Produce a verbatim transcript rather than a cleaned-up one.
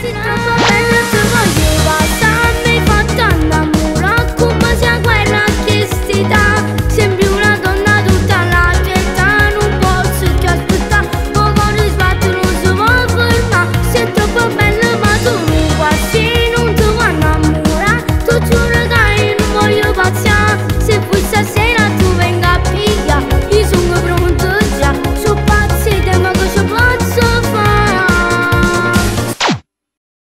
Si troppa bella.